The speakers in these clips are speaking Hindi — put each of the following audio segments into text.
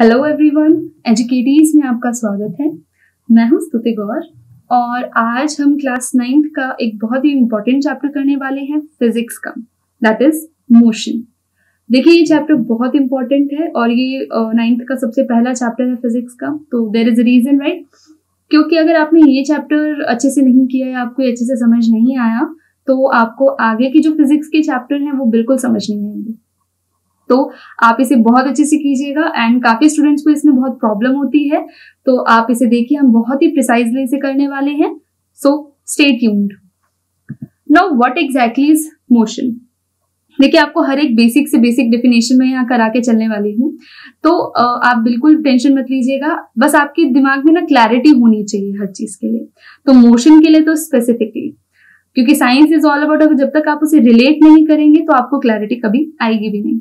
हेलो एवरीवन, एजुकेटीज में आपका स्वागत है। मैं हूं स्तुति गौर और आज हम क्लास 9th का एक बहुत ही इम्पोर्टेंट चैप्टर करने वाले हैं, फिजिक्स का, दैट इज मोशन। देखिए ये चैप्टर बहुत इम्पोर्टेंट है और ये 9th का सबसे पहला चैप्टर है फिजिक्स का, तो there is a reason, right. क्योंकि अगर आपने ये चैप्टर अच्छे से नहीं किया या आपको अच्छे से समझ नहीं आया तो आपको आगे की जो फिजिक्स के चैप्टर हैं वो बिल्कुल समझ नहीं आएंगे। तो आप इसे बहुत अच्छे से कीजिएगा एंड काफी स्टूडेंट्स को इसमें बहुत प्रॉब्लम होती है, तो आप इसे देखिए, हम बहुत ही प्रिसाइजली इसे करने वाले हैं। So stay tuned. Now what exactly is motion? देखिए आपको हर एक बेसिक से बेसिक डेफिनेशन में यहाँ करा के चलने वाली हूँ, तो आप बिल्कुल टेंशन मत लीजिएगा। बस आपके दिमाग में ना क्लैरिटी होनी चाहिए हर चीज के लिए, तो मोशन के लिए तो स्पेसिफिकली, क्योंकि साइंस इज ऑल अबाउट, जब तक आप उसे रिलेट नहीं करेंगे तो आपको क्लैरिटी कभी आएगी भी नहीं।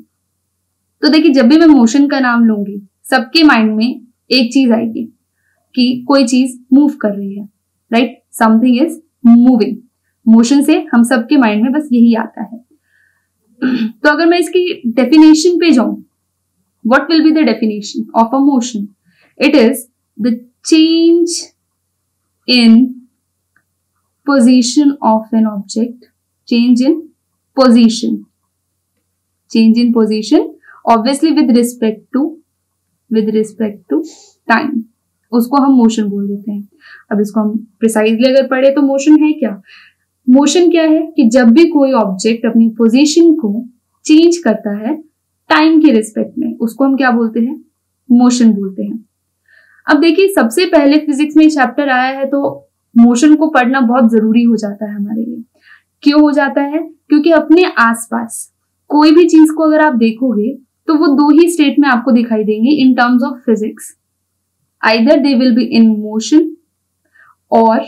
तो देखिए जब भी मैं मोशन का नाम लूंगी सबके माइंड में एक चीज आएगी कि कोई चीज मूव कर रही है, right, something is moving. Motion से हम सबके माइंड में बस यही आता है। तो अगर मैं इसकी डेफिनेशन पे जाऊं, what will be the definition of a motion? It is the change in position of an object, change in position obviously with respect to time, उसको हम मोशन बोल देते हैं। अब इसको हम प्रिसाइजली अगर पढ़े तो मोशन है क्या? मोशन क्या है कि जब भी कोई ऑब्जेक्ट अपनी पोजीशन को चेंज करता है टाइम के रिस्पेक्ट में, उसको हम क्या बोलते हैं? मोशन बोलते हैं। अब देखिए सबसे पहले फिजिक्स में चैप्टर आया है तो मोशन को पढ़ना बहुत जरूरी हो जाता है हमारे लिए। क्यों हो जाता है? क्योंकि अपने आसपास कोई भी चीज को अगर आप देखोगे तो वो दो ही स्टेट में आपको दिखाई देंगी in terms of physics, either they will be in motion और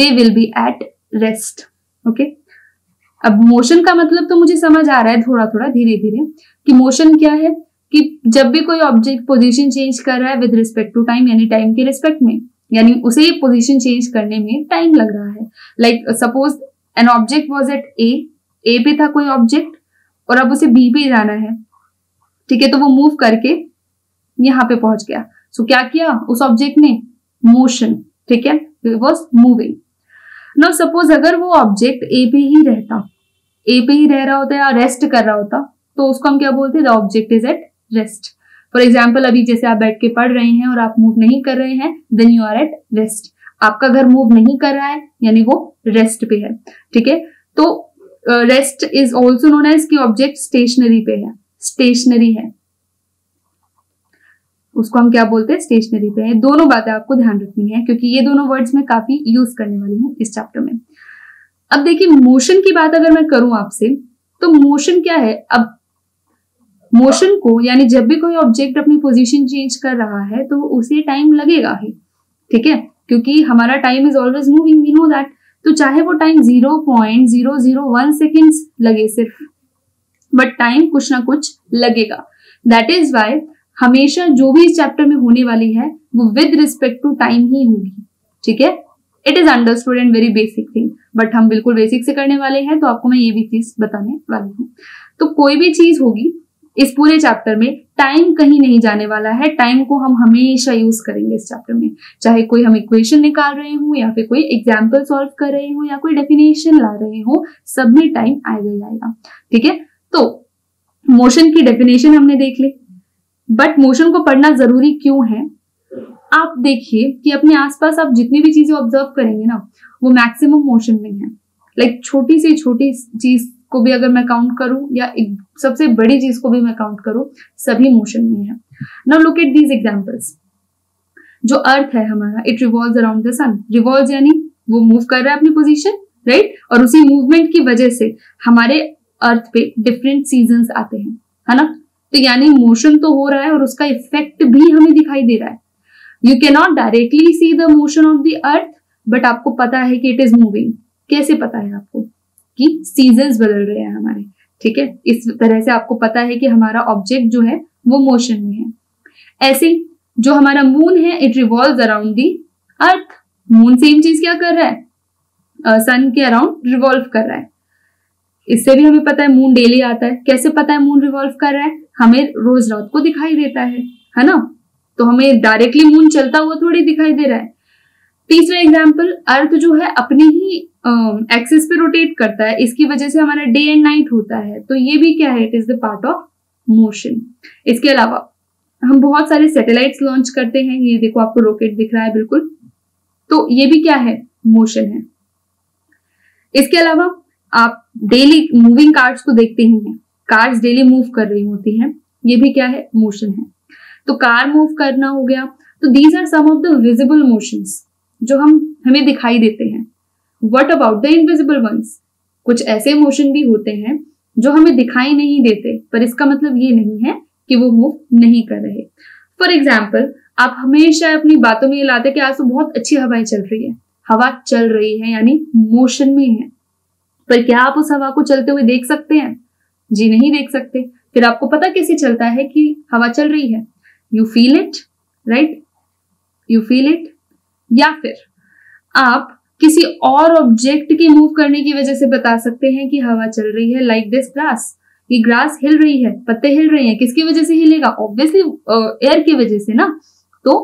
they will be at rest. Okay, अब मोशन का मतलब तो मुझे समझ आ रहा है थोड़ा थोड़ा, धीरे धीरे, कि मोशन क्या है कि जब भी कोई ऑब्जेक्ट पोजीशन चेंज कर रहा है विद रिस्पेक्ट टू टाइम, यानी टाइम के रिस्पेक्ट में, यानी उसे पोजीशन चेंज करने में टाइम लग रहा है। Like suppose an object was at a पे था कोई ऑब्जेक्ट और अब उसे बी पे जाना है, ठीक है, तो वो मूव करके यहाँ पे पहुंच गया। सो क्या किया उस ऑब्जेक्ट ने? मोशन, ठीक है, it was moving. Now suppose अगर वो ऑब्जेक्ट ए पे ही रह रहा होता या रेस्ट कर रहा होता तो उसको हम क्या बोलते हैं? The object is at rest. For example अभी जैसे आप बैठ के पढ़ रहे हैं और आप मूव नहीं कर रहे हैं, then you are at rest. आपका घर मूव नहीं कर रहा है यानी वो रेस्ट पे है, ठीक है। तो rest is also known as कि ऑब्जेक्ट स्टेशनरी है, उसको हम क्या बोलते हैं? स्टेशनरी पे है। दोनों बातें आपको ध्यान रखनी है क्योंकि ये दोनों वर्ड्स मैं काफी यूज करने वाली हूँ इस चैप्टर में। अब देखिए मोशन की बात अगर मैं करूं आपसे तो मोशन क्या है? अब मोशन को, यानी जब भी कोई ऑब्जेक्ट अपनी पोजिशन चेंज कर रहा है तो उसे टाइम लगेगा ही, ठीक है, क्योंकि हमारा time is always moving, we know that. तो चाहे वो टाइम 0.001 सेकेंड्स लगे सिर्फ, बट टाइम कुछ ना कुछ लगेगा। दैट इज वाई हमेशा जो भी इस चैप्टर में होने वाली है वो विद रिस्पेक्ट टू टाइम ही होगी, ठीक है। It is understood and very basic thing, but हम बिल्कुल बेसिक से करने वाले हैं तो आपको मैं ये भी चीज बताने वाली हूँ। तो कोई भी चीज होगी इस पूरे चैप्टर में, टाइम कहीं नहीं जाने वाला है। टाइम को हम हमेशा यूज करेंगे इस चैप्टर में, चाहे कोई हम इक्वेशन निकाल रहे हो या फिर कोई एग्जाम्पल सॉल्व कर रहे हो या कोई डेफिनेशन ला रहे हो, सब में टाइम आएगा ही आएगा, ठीक है। तो मोशन की डेफिनेशन हमने देख ली, बट मोशन को पढ़ना जरूरी क्यों है? आप देखिए कि अपने आसपास आप जितनी भी चीजें ऑब्जर्व करेंगे ना वो मैक्सिमम मोशन में है। लाइक छोटी से छोटी चीज को भी अगर मैं काउंट करूं या सबसे बड़ी चीज को भी मैं काउंट करूं, सभी मोशन में है। Now look at these examples. जो अर्थ है हमारा, it revolves around the sun. Revolves यानी वो मूव कर रहा है अपनी पोजीशन, राइट, और उसी मूवमेंट की वजह से हमारे अर्थ पे डिफरेंट सीजन्स आते हैं, है ना। तो यानी मोशन तो हो रहा है और उसका इफेक्ट भी हमें दिखाई दे रहा है। You can not directly see the motion of the earth, but आपको पता है कि इट इज मूविंग। कैसे पता है आपको कि सीजन्स बदल रहे हैं हमारे, ठीक है, इस तरह से आपको पता है कि हमारा ऑब्जेक्ट जो है वो मोशन में है। ऐसे जो हमारा मून है, it revolves around the earth. Moon same चीज क्या कर रहा है? सन के अराउंड रिवॉल्व कर रहा है। इससे भी हमें पता है मून डेली आता है। कैसे पता है मून रिवॉल्व कर रहा है? हमें रोज रात को दिखाई देता है है ना, तो हमें डायरेक्टली मून चलता हुआ थोड़ी दिखाई दे रहा है। तीसरा एग्जाम्पल, अर्थ जो है अपनी ही एक्सिस पे रोटेट करता है, इसकी वजह से हमारा डे एंड नाइट होता है, तो ये भी क्या है, it is the part of motion. इसके अलावा हम बहुत सारे सैटेलाइट्स लॉन्च करते हैं, ये देखो आपको रॉकेट दिख रहा है बिल्कुल, तो ये भी क्या है, मोशन है। इसके अलावा आप डेली मूविंग कार्स को देखते ही हैं, कार्स डेली मूव कर रही होती हैं, ये भी क्या है, मोशन है। तो कार मूव करना हो गया, तो these are some of the visible motions जो हमें दिखाई देते हैं। What about the invisible ones, कुछ ऐसे मोशन भी होते हैं जो हमें दिखाई नहीं देते, पर इसका मतलब ये नहीं है कि वो मूव नहीं कर रहे। फॉर एग्जाम्पल, आप हमेशा अपनी बातों में ये लाते कि आज तो बहुत अच्छी हवाएं चल रही है, हवा चल रही है यानी मोशन में है, पर क्या आप उस हवा को चलते हुए देख सकते हैं? जी नहीं देख सकते। फिर आपको पता कैसे चलता है कि हवा चल रही है? You feel it, right, you feel it. या फिर आप किसी और ऑब्जेक्ट के मूव करने की वजह से बता सकते हैं कि हवा चल रही है, लाइक दिस ग्रास, ये ग्रास हिल रही है, पत्ते हिल रहे हैं, किसकी वजह से हिलेगा, ऑब्वियसली एयर की वजह से ना, तो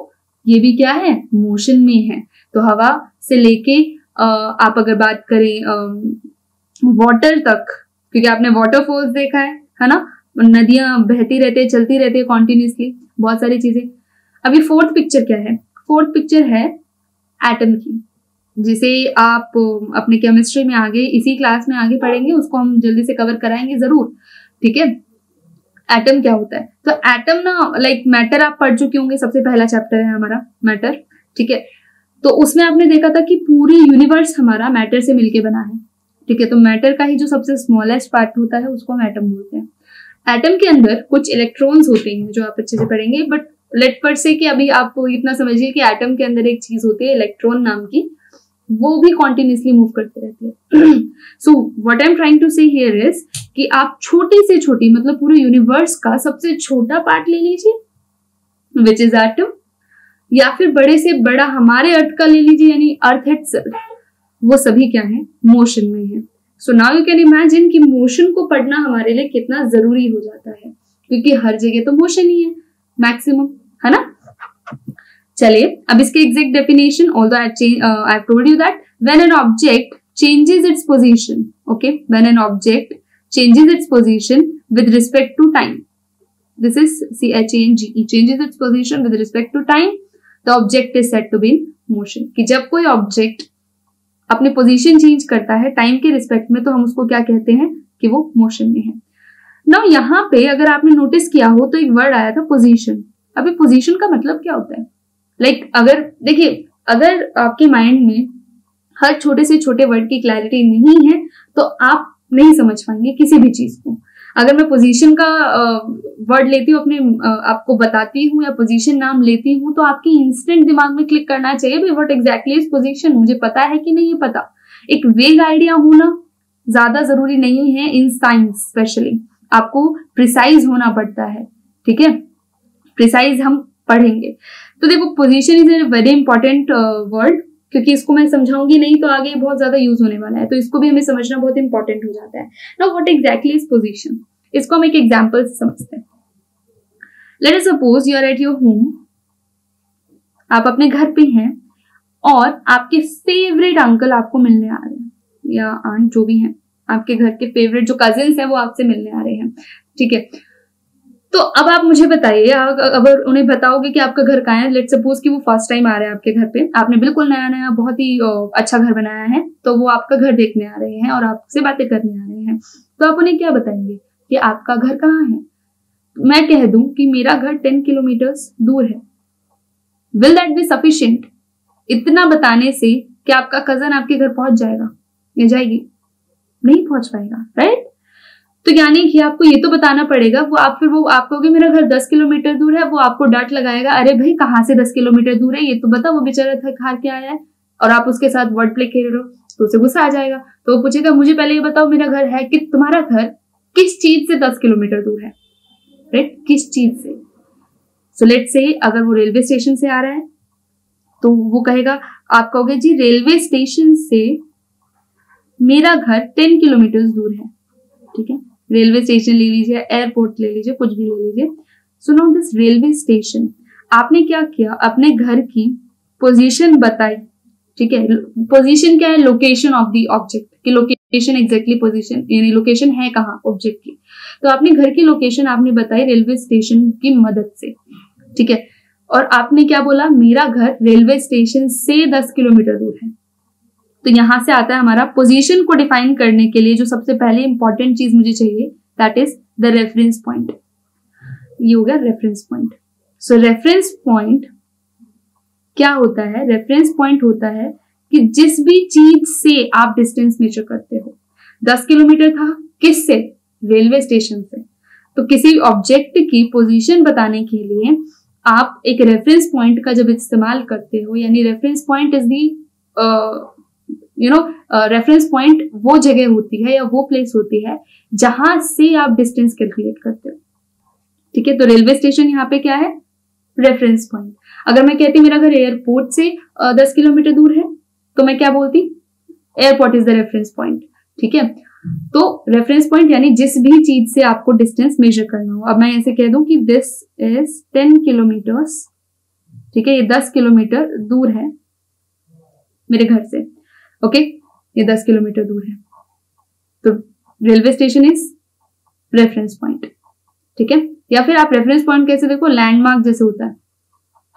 ये भी क्या है, मोशन में है। तो हवा से लेके आप अगर बात करें वाटर तक, क्योंकि आपने वाटरफॉल्स देखा है ना, नदियां बहती रहती है, चलती रहती है कॉन्टिन्यूसली, बहुत सारी चीजें। अभी फोर्थ पिक्चर क्या है, फोर्थ पिक्चर है एटम की, जिसे आप अपने केमिस्ट्री में आगे इसी क्लास में आगे पढ़ेंगे, उसको हम जल्दी से कवर कराएंगे जरूर, ठीक है। एटम क्या होता है, तो एटम ना लाइक मैटर आप पढ़ चुके होंगे, सबसे पहला चैप्टर है हमारा मैटर, ठीक है। तो उसमें आपने देखा था कि पूरी यूनिवर्स हमारा मैटर से मिलके बना है, ठीक है। तो मैटर का ही जो सबसे स्मॉलेस्ट पार्ट होता है उसको हम एटम बोलते हैं। एटम के अंदर कुछ इलेक्ट्रॉन्स होते हैं जो आप अच्छे से पढ़ेंगे, बट लेट पर से कि अभी आप इतना समझिए कि एटम के अंदर एक चीज होती है इलेक्ट्रॉन नाम की, वो भी कॉन्टिन्यूसली मूव करते रहती है। So what I am trying to say here is कि आप छोटी से छोटी, मतलब पूरे यूनिवर्स का सबसे छोटा पार्ट ले लीजिए विच इज एटम, या फिर बड़े से बड़ा हमारे अर्थ का ले लीजिए यानी अर्थ इटसेल्फ, वो सभी क्या है, मोशन में है। So now you can imagine कि मोशन को पढ़ना हमारे लिए कितना जरूरी हो जाता है, क्योंकि हर जगह तो मोशन ही है मैक्सिमम, है ना। चलिए अब इसके exact definition, although I have told you that when an object changes its position, okay, when an object changes its position with respect to time, this is CHANGE, changes its position with respect to time, the object is said to be in motion. कि जब कोई ऑब्जेक्ट अपने पोजीशन चेंज करता है टाइम के रिस्पेक्ट में, तो हम उसको क्या कहते हैं कि वो मोशन में है। नाउ यहाँ पे अगर आपने नोटिस किया हो तो एक वर्ड आया था पोजीशन। अभी पोजीशन का मतलब क्या होता है, लाइक अगर देखिए, अगर आपके माइंड में हर छोटे से छोटे वर्ड की क्लैरिटी नहीं है तो आप नहीं समझ पाएंगे किसी भी चीज को। अगर मैं पोजीशन का वर्ड लेती हूँ, अपने आपको बताती हूँ या पोजीशन नाम लेती हूँ, तो आपके इंस्टेंट दिमाग में क्लिक करना चाहिए भाई व्हाट एग्जैक्टली इज पोजीशन, मुझे पता है कि नहीं पता। एक वेग आइडिया होना ज्यादा जरूरी नहीं है, इन साइंस स्पेशली आपको प्रिसाइज होना पड़ता है, ठीक है, प्रिसाइज हम पढ़ेंगे। तो देखो position is a very important word, क्योंकि इसको मैं समझाऊंगी नहीं तो आगे बहुत ज्यादा यूज होने वाला है, तो इसको भी हमें समझना बहुत इंपॉर्टेंट हो जाता है। Now what exactly is position, इसको हम एक एग्जांपल से समझते हैं। Let us suppose you are at your home, आप अपने घर पे हैं और आपके फेवरेट अंकल आपको मिलने आ रहे हैं या आंट, जो भी हैं आपके घर के फेवरेट जो कजिन्स हैं वो आपसे मिलने आ रहे हैं, ठीक है। तो अब आप मुझे बताइए, अगर उन्हें बताओगे कि आपका घर कहाँ है, लेट सपोज कि वो फर्स्ट टाइम आ रहे हैं आपके घर पे, आपने बिल्कुल नया नया बहुत ही अच्छा घर बनाया है, तो वो आपका घर देखने आ रहे हैं और आपसे बातें करने आ रहे हैं, तो आप उन्हें क्या बताएंगे कि आपका घर कहाँ है? मैं कह दूं कि मेरा घर 10 किलोमीटर दूर है, विल दैट बी सफिशिएंट? इतना बताने से कि आपका कजन आपके घर पहुंच जाएगा या जाएगी? नहीं पहुंच पाएगा, राइट। तो यानी कि आपको ये तो बताना पड़ेगा, वो आप फिर वो आप कहोगे मेरा घर 10 किलोमीटर दूर है, वो आपको डांट लगाएगा, अरे भाई कहाँ से 10 किलोमीटर दूर है ये तो बता, वो बेचारा थक हार के आया है, और आप उसके साथ वर्ड प्ले खेल रहे हो, तो उसे गुस्सा आ जाएगा, तो वो पूछेगा मुझे पहले ये बताओ मेरा घर है कि तुम्हारा घर किस चीज से 10 किलोमीटर दूर है, राइट, किस चीज से। सो लेट्स से अगर वो रेलवे स्टेशन से आ रहा है तो वो कहेगा, आप कहोगे जी रेलवे स्टेशन से मेरा घर 10 किलोमीटर दूर है, ठीक है, रेलवे स्टेशन ले लीजिए, एयरपोर्ट ले लीजिए, कुछ भी ले लीजिए। So now this railway station, आपने क्या किया, अपने घर की पोजीशन बताई, ठीक है। पोजीशन क्या है, लोकेशन ऑफ द ऑब्जेक्ट, कि लोकेशन एग्जैक्टली पोजीशन यानी लोकेशन है कहाँ ऑब्जेक्ट की। तो आपने घर की लोकेशन आपने बताई रेलवे स्टेशन की मदद से, ठीक है। और आपने क्या बोला, मेरा घर रेलवे स्टेशन से 10 किलोमीटर दूर है। तो यहाँ से आता है हमारा पोजीशन को डिफाइन करने के लिए जो सबसे पहले इंपॉर्टेंट चीज मुझे चाहिए, that is the reference point. ये हो गया reference point. So reference point क्या होता है, रेफरेंस पॉइंट होता है कि जिस भी चीज से आप डिस्टेंस मेजर करते हो। 10 किलोमीटर था, किस से, रेलवे स्टेशन से। तो किसी ऑब्जेक्ट की पोजीशन बताने के लिए आप एक रेफरेंस पॉइंट का जब इस्तेमाल करते हो, यानी reference point is the reference point वो जगह होती है या वो प्लेस होती है जहां से आप डिस्टेंस कैलकुलेट करते हो, ठीक है। तो रेलवे स्टेशन यहाँ पे क्या है, रेफरेंस पॉइंट। अगर मैं कहती मेरा घर एयरपोर्ट से 10 किलोमीटर दूर है, तो मैं क्या बोलती, airport is the reference point, ठीक है। तो रेफरेंस पॉइंट यानी जिस भी चीज से आपको डिस्टेंस मेजर करना हो। अब मैं ऐसे कह दूं कि दिस इज 10 किलोमीटर, ठीक है, ये 10 किलोमीटर दूर है मेरे घर से, ओके, ये 10 किलोमीटर दूर है। तो railway station is reference point, ठीक है। या फिर आप रेफरेंस पॉइंट कैसे देखो, लैंडमार्क जैसे होता है।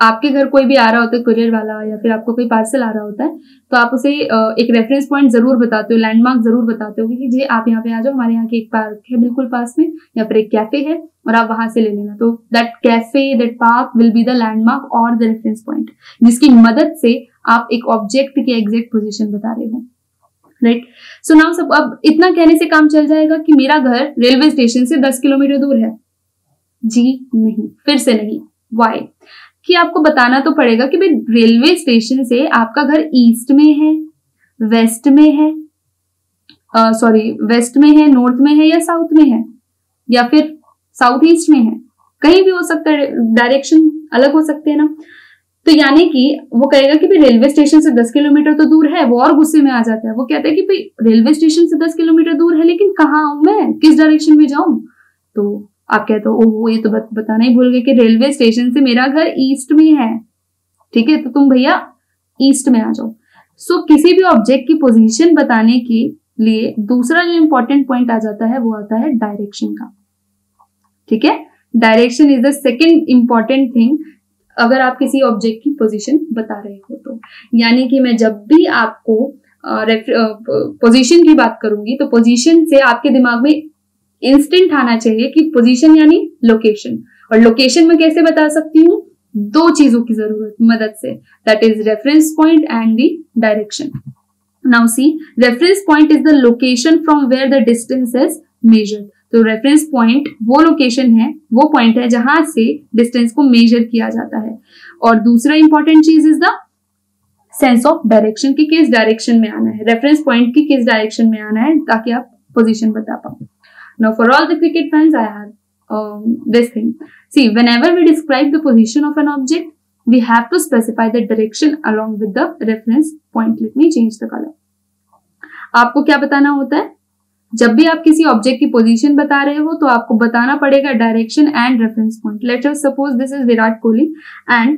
आपके घर कोई भी आ रहा होता है कुरियर वाला, या फिर आपको कोई पार्सल आ रहा होता है, तो आप उसे एक रेफरेंस पॉइंट जरूर बताते हो, लैंडमार्क जरूर बताते हो कि जी आप यहाँ पे आ जाओ, हमारे यहाँ की एक पार्क है बिल्कुल पास में, या फिर एक कैफे है और आप वहां से ले लेना। तो that cafe, that park will be the landmark और द रेफरेंस पॉइंट, जिसकी मदद से आप एक ऑब्जेक्ट की एग्जैक्ट पोजिशन बता रहे हो, राइट। सो नाउ सब, अब इतना कहने से काम चल जाएगा कि मेरा घर रेलवे स्टेशन से 10 किलोमीटर दूर है, जी नहीं, फिर से नहीं। वाई, कि आपको बताना तो पड़ेगा कि भाई रेलवे स्टेशन से आपका घर ईस्ट में है, वेस्ट में है, वेस्ट में है, नॉर्थ में है, या साउथ में है, या फिर साउथ ईस्ट में है, कहीं भी हो सकता है, डायरेक्शन अलग हो सकते हैं ना। तो यानी कि वो कहेगा कि भाई रेलवे स्टेशन से 10 किलोमीटर तो दूर है। वो और गुस्से में आ जाता है, वो कहता है कि भाई रेलवे स्टेशन से 10 किलोमीटर दूर है, लेकिन कहाँ आऊं मैं, किस डायरेक्शन में जाऊं। तो आप कहते हो, ओहो, ये तो बताना ही भूल गए कि रेलवे स्टेशन से मेरा घर ईस्ट में है, ठीक है, तो तुम भैया ईस्ट में आ जाओ। सो किसी भी ऑब्जेक्ट की पोजिशन बताने के लिए दूसरा जो इंपॉर्टेंट पॉइंट आ जाता है वो आता है डायरेक्शन का, ठीक है। Direction is the second important thing अगर आप किसी ऑब्जेक्ट की पोजीशन बता रहे हो तो। यानी कि मैं जब भी आपको पोजीशन की बात करूंगी, तो पोजीशन से आपके दिमाग में इंस्टेंट आना चाहिए कि पोजीशन यानी लोकेशन। और लोकेशन में कैसे बता सकती हूँ, दो चीजों की जरूरत मदद से, that is reference point and the direction. Now see, reference point is the location from where the distance is measured. तो रेफरेंस पॉइंट वो लोकेशन है, वो पॉइंट है जहां से डिस्टेंस को मेजर किया जाता है। और दूसरा इंपॉर्टेंट चीज is the sense of direction, कि किस डायरेक्शन में आना है, रेफरेंस पॉइंट की किस डायरेक्शन में आना है, ताकि आप पोजीशन बता पाओ। Now for all the cricket fans, I have this thing, see whenever we describe the position of an object we have to specify the direction along with the reference point. Let me change the colour. आपको क्या बताना होता है, जब भी आप किसी ऑब्जेक्ट की पोजीशन बता रहे हो तो आपको बताना पड़ेगा direction and reference point. Let us suppose this is Virat Kohli and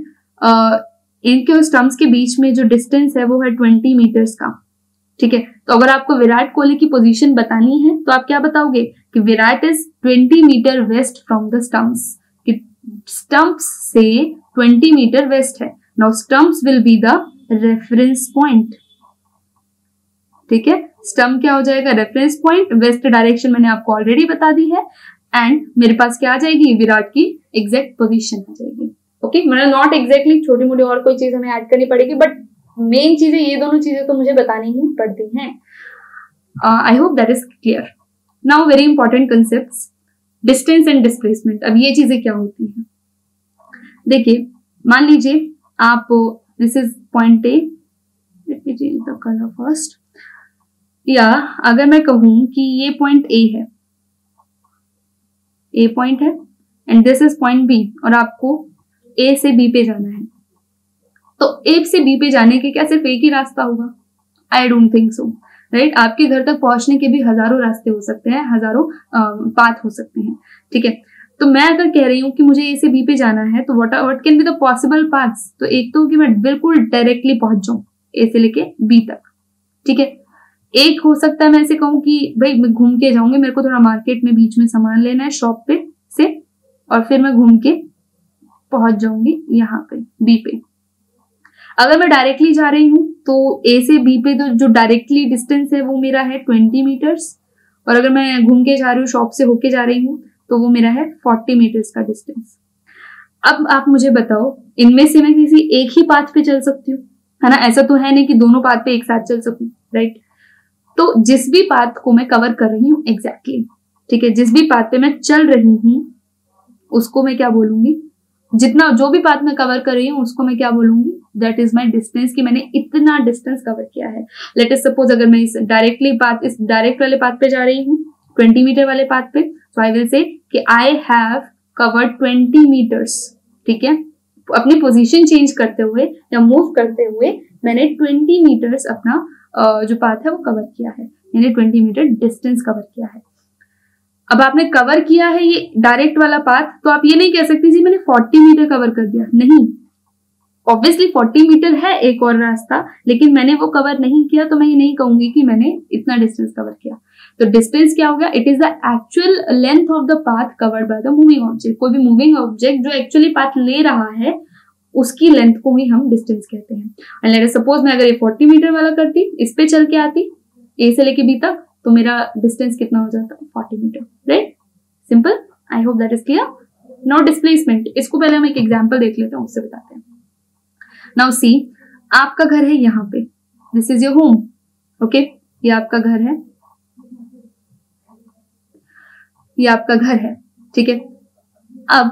इनके और स्टंप्स के बीच में जो डिस्टेंस है वो है 20 मीटर्स का, ठीक है। तो अगर आपको विराट कोहली की पोजीशन बतानी है तो आप क्या बताओगे कि Virat is 20 metre west from the stumps, कि स्टंप्स से 20 मीटर वेस्ट है। Now stumps will be the reference point, ठीक है। स्टंप क्या हो जाएगा, रेफरेंस पॉइंट। वेस्ट डायरेक्शन मैंने आपको ऑलरेडी बता दी है, एंड मेरे पास क्या आ जाएगी, विराट की एग्जैक्ट पोजीशन आ जाएगी, ओके। मतलब नॉट एग्जैक्टली, छोटी मोटी और कोई चीज हमें ऐड करनी पड़ेगी, बट मेन चीजें, ये दोनों चीजें तो मुझे बतानी ही पड़ती हैं। I hope that is clear. Now very important concepts, distance and displacement. अब ये चीजें क्या होती हैं, देखिए मान लीजिए आप, this is point A, let me change the colour first. या अगर मैं कहूं कि ये पॉइंट ए है, ए पॉइंट है, and this is point B, और आपको ए से बी पे जाना है, तो ए से बी पे जाने के क्या सिर्फ एक ही रास्ता होगा? I don't think so, right. आपके घर तक पहुंचने के भी हजारों रास्ते हो सकते हैं, हजारों पाथ हो सकते हैं, ठीक है। तो मैं अगर कह रही हूँ कि मुझे ए से बी पे जाना है तो what can be the possible paths. तो एक तो कि मैं बिल्कुल डायरेक्टली पहुंच जाऊं ए से लेके बी तक, ठीक है। एक हो सकता है मैं ऐसे कहूँ कि भाई मैं घूम के जाऊंगी, मेरे को थोड़ा मार्केट में बीच में सामान लेना है शॉप पे से, और फिर मैं घूम के पहुंच जाऊंगी यहाँ पे बी पे। अगर मैं डायरेक्टली जा रही हूँ तो ए से बी पे तो जो डायरेक्टली डिस्टेंस है वो मेरा है 20 मीटर्स, और अगर मैं घूम के जा रही हूँ शॉप से होके जा रही हूँ तो वो मेरा है 40 मीटर्स का डिस्टेंस। अब आप मुझे बताओ इनमें से मैं किसी एक ही पाथ पे चल सकती हूँ, है ना, ऐसा तो है नहीं कि दोनों पाथ पे एक साथ चल सकूं, राइट। तो जिस भी पाथ को मैं कवर कर रही हूँ एग्जैक्टली, ठीक है, जिस भी पाथ पे मैं चल रही हूँ उसको मैं क्या बोलूंगी, जितना जो भी पाथ मैं कवर कर रही हूँ उसको मैं क्या बोलूंगी, दैट इज माई डिस्टेंस, कि मैंने इतना डिस्टेंस कवर किया है। लेट अस सपोज अगर मैं इस डायरेक्ट वाले पाथ पे जा रही हूँ 20 मीटर वाले पाथ पे, so I will say कि I have covered 20 meters, ठीक है। अपनी पोजीशन चेंज करते हुए या मूव करते हुए मैंने 20 मीटर्स अपना जो पाथ है वो कवर किया है, यानी 20 मीटर डिस्टेंस कवर किया है। अब आपने कवर किया है ये डायरेक्ट वाला पाथ, तो आप ये नहीं कह सकते जी मैंने 40 मीटर कवर कर दिया, नहीं, ऑब्वियसली 40 मीटर है एक और रास्ता, लेकिन मैंने वो कवर नहीं किया तो मैं ये नहीं कहूंगी कि मैंने इतना डिस्टेंस कवर किया। तो डिस्टेंस क्या होगा, it is the actual length of the path covered by the moving object. कोई भी मूविंग ऑब्जेक्ट जो एक्चुअली पाथ ले रहा है उसकी लेंथ को ही हम डिस्टेंस कहते हैं। एंड लेट अस सपोज मैं अगर ये 40 मीटर वाला करती, इस पे चल के आती ए से लेके बी तक, तो मेरा डिस्टेंस कितना हो जाता, 40 metre, right. Simple, I hope that is clear. Now displacement, इसको पहले हम एक एग्जाम्पल देख लेते हैं, उससे बताते हैं। नाउ सी, आपका घर है यहाँ पे, this is your home, okay, ये आपका घर है, ये आपका घर है, ठीक है। अब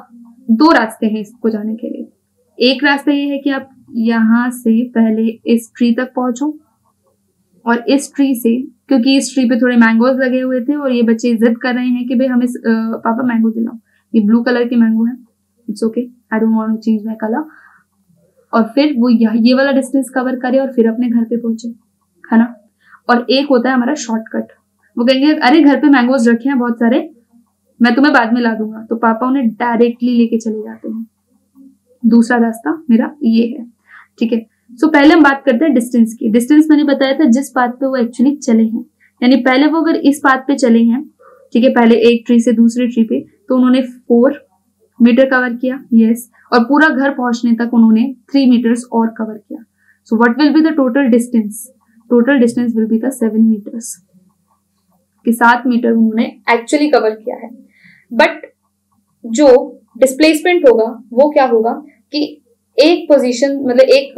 दो रास्ते हैं इसको जाने के लिए। एक रास्ता ये है कि आप यहां से पहले इस ट्री तक पहुंचो, और इस ट्री से, क्योंकि इस ट्री पे थोड़े मैंगोज लगे हुए थे और ये बच्चे जिद कर रहे हैं कि भाई हमें पापा मैंगो दिलाओ, ये ब्लू कलर के मैंगो है, it's okay, I don't want to change my colour. और फिर वो ये वाला डिस्टेंस कवर करे और फिर अपने घर पे पहुंचे, है ना। और एक होता है हमारा शॉर्टकट, वो कहेंगे अरे घर पे मैंगोज रखे हैं बहुत सारे, मैं तुम्हें बाद में ला दूंगा, तो पापा उन्हें डायरेक्टली लेके चले जाते हैं। दूसरा रास्ता मेरा ये है, ठीक है। सो पहले हम बात करते हैं डिस्टेंस की। डिस्टेंस मैंने बताया था जिस पाथ पे वो एक्चुअली चले हैं, यानी पहले वो अगर इस पाथ पे चले हैं, ठीक है, पहले एक ट्री से दूसरे ट्री पे, तो उन्होंने 4 मीटर कवर किया, यस, और पूरा घर पहुंचने तक उन्होंने 3 मीटर्स और कवर किया। So what will be the total distance, total distance will be the 7 metres, कि 7 मीटर उन्होंने एक्चुअली कवर किया है। बट जो डिस्प्लेसमेंट होगा वो क्या होगा, कि एक पोजीशन, मतलब एक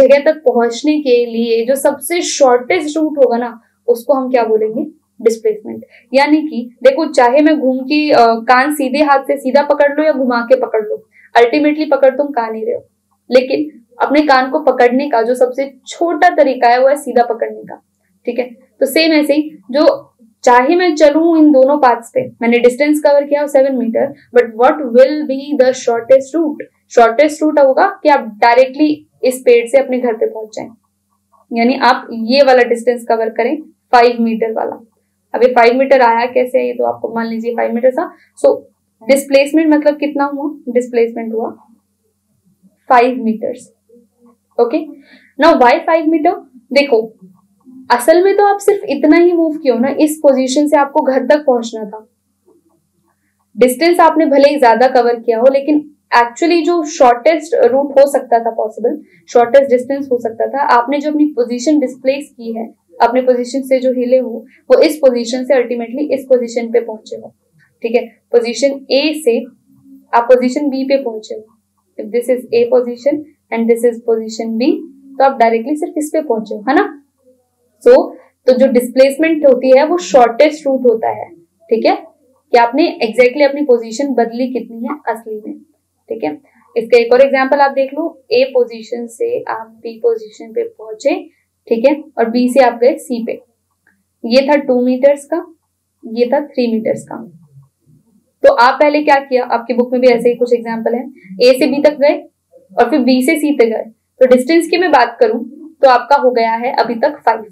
जगह तक पहुंचने के लिए जो सबसे शॉर्टेस्ट रूट होगा ना, उसको हम क्या बोलेंगे, डिस्प्लेसमेंट। यानी कि देखो, चाहे मैं घूम के कान सीधे हाथ से सीधा पकड़ लो या घुमा के पकड़ लो, अल्टीमेटली पकड़ तुम कान ही रहे हो, लेकिन अपने कान को पकड़ने का जो सबसे छोटा तरीका है वो है सीधा पकड़ने का, ठीक है। तो सेम ऐसे ही जो चाहे मैं चलूं इन दोनों पाथ्स पे, मैंने डिस्टेंस कवर किया 7 metre, but what will be the shortest route. Shortest route होगा कि आप डायरेक्टली इस पेड़ से अपने घर पे पहुंच जाएं, यानी आप ये वाला डिस्टेंस कवर करें 5 मीटर वाला। अब ये 5 मीटर आया कैसे है, ये तो आपको मान लीजिए 5 मीटर था। सो डिस्प्लेसमेंट मतलब कितना हुआ, डिस्प्लेसमेंट हुआ 5 metres, okay. Now why 5 metre, देखो असल में तो आप सिर्फ इतना ही मूव किए हो ना, इस पोजीशन से आपको घर तक पहुंचना था। डिस्टेंस आपने भले ही ज्यादा कवर किया हो, लेकिन एक्चुअली जो शॉर्टेस्ट रूट हो सकता था पॉसिबल, शॉर्टेस्ट डिस्टेंस हो सकता था, आपने जो अपनी पोजीशन डिस्प्लेस की है, अपने पोजीशन से जो हिले हो, वो इस पोजीशन से अल्टीमेटली इस पोजीशन पे पहुंचे हो, ठीक है। पोजीशन ए से आप पोजीशन बी पे पहुंचे हो, if this is A position and this is position B, तो आप डायरेक्टली सिर्फ इस पे पहुंचे हो, है ना। तो जो डिस्प्लेसमेंट होती है वो शॉर्टेस्ट रूट होता है, ठीक है, कि आपने एग्जैक्टली अपनी पोजीशन बदली कितनी है असली में, ठीक है। इसका एक और एग्जांपल आप देख लो, ए पोजीशन से आप बी पोजीशन पे पहुंचे, ठीक है, और बी से आप गए सी पे। ये था 2 मीटर्स का, ये था 3 मीटर्स का। तो आप पहले क्या किया, आपकी बुक में भी ऐसे ही कुछ एग्जाम्पल है, ए से बी तक गए और फिर बी से सी पे गए। तो डिस्टेंस की मैं बात करूं तो आपका हो गया है अभी तक 5।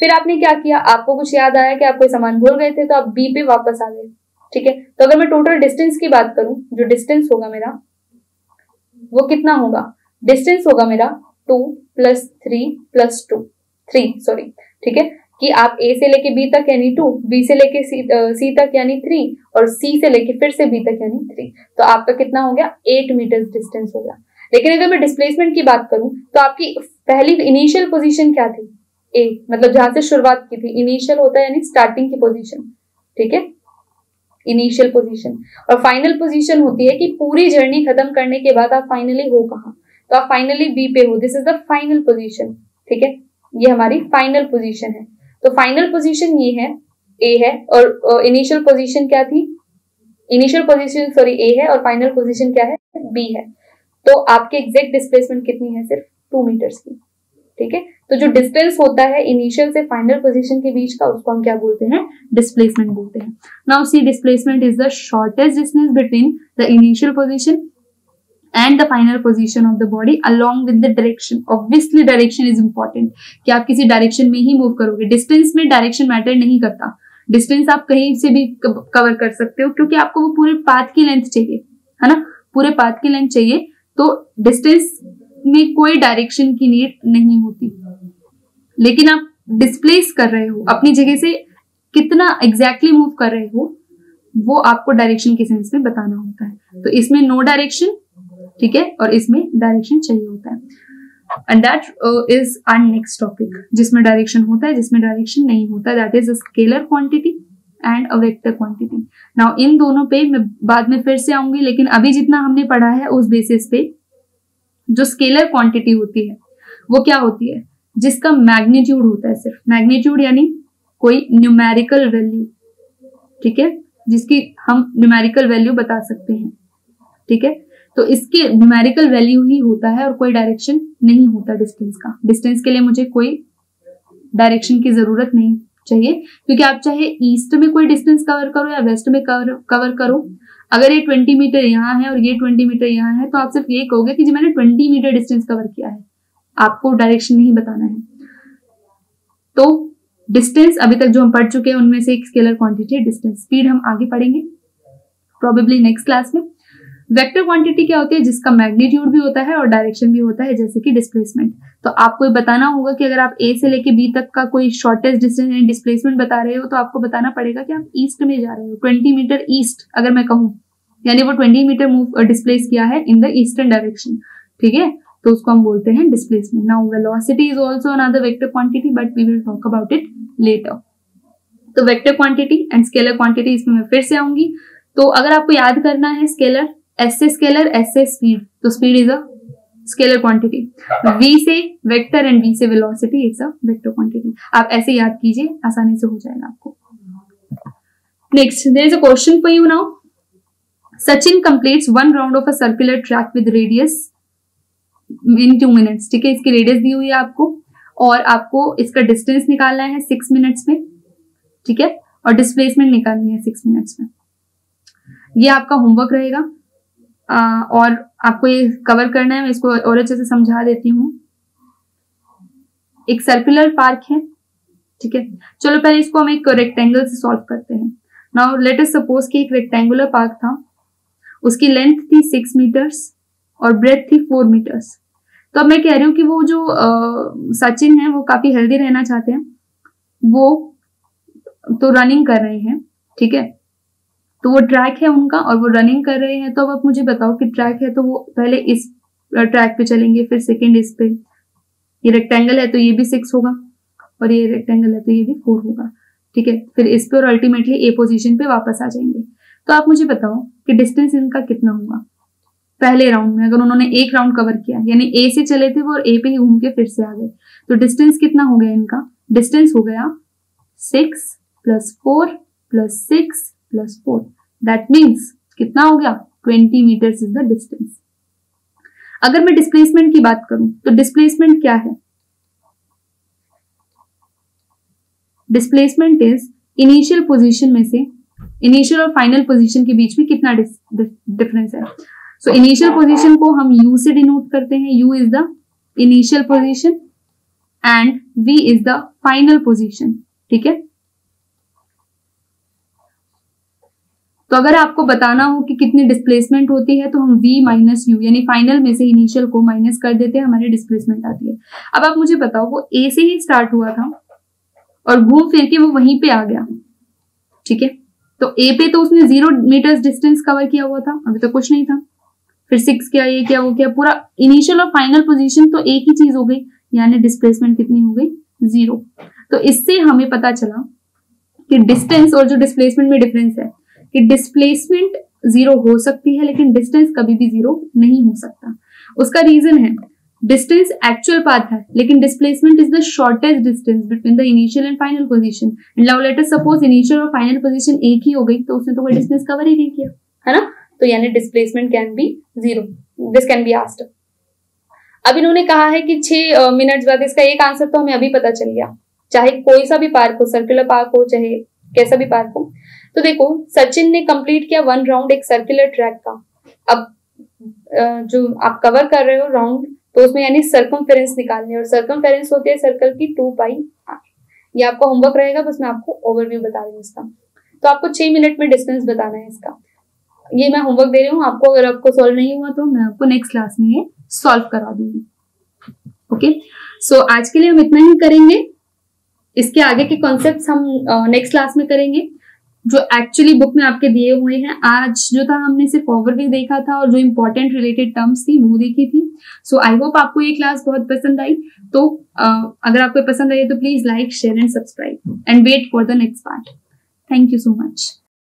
फिर आपने क्या किया, आपको कुछ याद आया कि आप कोई सामान भूल गए थे, तो आप बी पे वापस आ गए, ठीक है। तो अगर मैं टोटल डिस्टेंस की बात करूं, जो डिस्टेंस होगा मेरा वो कितना होगा, डिस्टेंस होगा मेरा 2 + 3 + 2 3 ठीक है, कि आप A से लेके B तक यानी 2, B से लेके C तक यानी 3 और C से लेके फिर से B तक यानी 3, तो आपका कितना हो गया 8 मीटर डिस्टेंस हो गया। लेकिन अगर मैं डिस्प्लेसमेंट की बात करूं तो आपकी पहली इनिशियल पोजीशन क्या थी, A, मतलब जहां से शुरुआत की थी, इनिशियल होता है यानी स्टार्टिंग की पोजीशन, ठीक है, इनिशियल पोजीशन। और फाइनल पोजीशन होती है कि पूरी जर्नी खत्म करने के बाद आप फाइनली हो कहाँ, तो आप फाइनली B पे हो, this is the final position, ठीक है, ये हमारी फाइनल पोजीशन है। तो फाइनल पोजीशन ये है, A है, और इनिशियल पोजीशन क्या थी, इनिशियल पोजीशन सॉरी A है और फाइनल पोजीशन क्या है, B है। तो आपके एग्जैक्ट डिस्प्लेसमेंट कितनी है, सिर्फ 2 मीटर्स की, ठीक है। तो जो डिस्टेंस होता है इनिशियल से फाइनल पोजीशन के बीच का, उसको हम क्या बोलते हैं, डिस्प्लेसमेंट बोलते हैं। Now see, displacement is the shortest distance between the initial position and the final position of the body along with the direction. Obviously direction is important, कि आप किसी डायरेक्शन में ही मूव करोगे, डिस्टेंस में डायरेक्शन मैटर नहीं करता, डिस्टेंस आप कहीं से भी कवर कर सकते हो, क्योंकि आपको वो पूरे पाथ की लेंथ चाहिए, है ना, पूरे पाथ की लेंथ चाहिए, तो डिस्टेंस में कोई डायरेक्शन की नीड नहीं होती। लेकिन आप डिस्प्लेस कर रहे हो, अपनी जगह से कितना एग्जैक्टली मूव कर रहे हो वो आपको डायरेक्शन के सेंस में बताना होता है, तो इसमें नो डायरेक्शन, ठीक है, और इसमें डायरेक्शन चाहिए होता है। And that is our next topic, जिसमें डायरेक्शन होता है, जिसमें डायरेक्शन नहीं होता, that is a scalar quantity and a vector quantity. Now इन दोनों पे मैं बाद में फिर से आऊंगी, लेकिन अभी जितना हमने पढ़ा है उस बेसिस पे जो स्केलर क्वांटिटी होती है वो क्या होती है, जिसका मैग्नीट्यूड होता है, सिर्फ मैग्नीट्यूड यानी कोई न्यूमेरिकल वैल्यू, ठीक है, जिसकी हम न्यूमेरिकल वैल्यू बता सकते हैं, ठीक है, तो इसके न्यूमेरिकल वैल्यू ही होता है और कोई डायरेक्शन नहीं होता डिस्टेंस का। डिस्टेंस के लिए मुझे कोई डायरेक्शन की जरूरत नहीं चाहिए, क्योंकि आप चाहे ईस्ट में कोई डिस्टेंस कवर करो या वेस्ट में कवर करो, अगर ये 20 मीटर यहाँ है और ये 20 मीटर यहाँ है, तो आप सिर्फ ये कहोगे कि जी मैंने 20 मीटर डिस्टेंस कवर किया है, आपको डायरेक्शन नहीं बताना है। तो डिस्टेंस अभी तक जो हम पढ़ चुके हैं उनमें से एक स्केलर क्वांटिटी है डिस्टेंस। स्पीड हम आगे पढ़ेंगे प्रोबेबली नेक्स्ट क्लास में। वेक्टर क्वांटिटी क्या होती है, जिसका मैग्नीट्यूड भी होता है और डायरेक्शन भी होता है, जैसे कि डिस्प्लेसमेंट। तो आपको बताना होगा कि अगर आप A से लेके B तक का कोई शॉर्टेस्ट डिस्टेंस यानी डिस्प्लेसमेंट बता रहे हो, तो आपको बताना पड़ेगा कि आप ईस्ट में जा रहे हो, 20 मीटर ईस्ट अगर मैं कहूँ, यानी वो 20 मीटर मूव डिस्प्लेस किया है इन द ईस्टर्न डायरेक्शन, ठीक है, तो उसको हम बोलते हैं displacement. Now velocity is also another vector quantity, but we will talk about it later. तो vector quantity and scalar quantity, इसमें मैं फिर से आऊंगी। तो अगर आपको याद करना है, स्केलर S से स्केलर, S से स्पीड, तो speed is a scalar quantity, V से वेक्टर एंड V से velocity, it's a vector quantity. आप ऐसे याद कीजिए, आसानी से हो जाएगा आपको। Next, there is a question for you now. Sachin completes 1 round of a circular track with radius in 2 minutes, ठीक है, इसकी रेडियस दी हुई है आपको, और आपको इसका डिस्टेंस निकालना है 6 मिनट्स में, ठीक है, और डिस्प्लेसमेंट निकालनी है 6 मिनट्स में। ये आपका होमवर्क रहेगा और आपको ये कवर करना है। मैं इसको और अच्छे से समझा देती हूँ। एक सर्कुलर पार्क है, ठीक है, चलो पहले इसको हम एक रेक्टेंगल से सॉल्व करते हैं। नाउ लेट अस सपोज कि एक रेक्टेंगुलर पार्क था, उसकी लेंथ थी 6 मीटर्स और ब्रेथ थी 4 मीटर्स। तो अब मैं कह रही हूँ कि वो जो सचिन है वो काफी हेल्दी रहना चाहते हैं, वो तो रनिंग कर रहे हैं, ठीक है, तो वो ट्रैक है उनका और वो रनिंग कर रहे हैं। तो अब आप मुझे बताओ कि ट्रैक है तो वो पहले इस ट्रैक पे चलेंगे, फिर सेकंड इस पे, ये रेक्टेंगल है तो ये भी 6 होगा और ये रेक्टेंगल है तो ये भी 4 होगा, ठीक है, फिर इस पे, और अल्टीमेटली ए पोजीशन पे वापस आ जाएंगे। तो आप मुझे बताओ कि डिस्टेंस इनका कितना होगा पहले राउंड में, अगर उन्होंने 1 राउंड कवर किया, यानी ए से चले थे वो और ए पे ही घूम के फिर से आ गए, तो डिस्टेंस कितना हो गया इनका, डिस्टेंस हो गया 6 + 4 + 6 + 4, दैट मीन्स कितना हो गया 20 मीटर्स इज द डिस्टेंस। अगर मैं डिस्प्लेसमेंट की बात करूं तो डिस्प्लेसमेंट क्या है, डिस्प्लेसमेंट इज इनिशियल पोजीशन में से, इनिशियल और फाइनल पोजीशन के बीच में कितना डिफरेंस है। सो इनिशियल पोजीशन को हम U से डिनोट करते हैं, U is the initial position and V is the final position, ठीक है। तो अगर आपको बताना हो कि कितनी डिस्प्लेसमेंट होती है तो हम v माइनस यू यानी फाइनल में से इनिशियल को माइनस कर देते हैं, हमारी डिस्प्लेसमेंट आती है। अब आप मुझे बताओ वो a से ही स्टार्ट हुआ था और घूम फिर के वो वहीं पे आ गया, ठीक है। तो a पे तो उसने 0 मीटर डिस्टेंस कवर किया हुआ था, अभी तो कुछ नहीं था, फिर 6 क्या, ये क्या, वो क्या, पूरा इनिशियल और फाइनल पोजिशन तो एक ही चीज हो गई, यानी डिस्प्लेसमेंट कितनी हो गई 0। तो इससे हमें पता चला कि डिस्टेंस और जो डिस्प्लेसमेंट में डिफरेंस है कि डिस्प्लेसमेंट 0 हो सकती है लेकिन डिस्टेंस कभी भी 0 नहीं हो सकता। उसका रीजन है डिस्टेंस एक्चुअल पाथ है लेकिन displacement is the shortest distance between the initial and final position. Now let us suppose initial और फाइनल पोजीशन एक ही हो गई तो उसने तो कोई डिस्टेंस कवर ही नहीं किया, है ना। तो यानी displacement can be 0, this can be asked. अब इन्होंने कहा है कि 6 मिनट बाद, इसका एक आंसर तो हमें अभी पता चल गया, चाहे कोई सा भी पार्क हो, सर्कुलर पार्क हो चाहे कैसा भी पार्क हो। तो देखो सचिन ने कंप्लीट किया 1 राउंड एक सर्कुलर ट्रैक का। अब जो आप कवर कर रहे हो राउंड तो उसमें यानी सर्कमफेरेंस निकालनी है और सर्कमफेरेंस होती है सर्कल की 2 पाई r। ये आपका होमवर्क रहेगा, बस मैं आपको ओवरव्यू बता रही हूँ इसका। तो आपको 6 मिनट में डिस्टेंस बताना है इसका, ये मैं होमवर्क दे रही हूँ आपको। अगर आपको सॉल्व नहीं हुआ तो मैं आपको नेक्स्ट क्लास में ये सॉल्व करा दूंगी। ओके सो आज के लिए हम इतना ही करेंगे, इसके आगे के कॉन्सेप्ट्स हम नेक्स्ट क्लास में करेंगे जो एक्चुअली बुक में आपके दिए हुए हैं। आज जो था हमने सिर्फ ओवरव्यू देखा था और जो इम्पोर्टेंट रिलेटेड टर्म्स थी वो देखी थी। सो आई होप आपको ये क्लास बहुत पसंद आई। तो अगर आपको पसंद आई तो please like share and subscribe and wait for the next part. Thank you so much.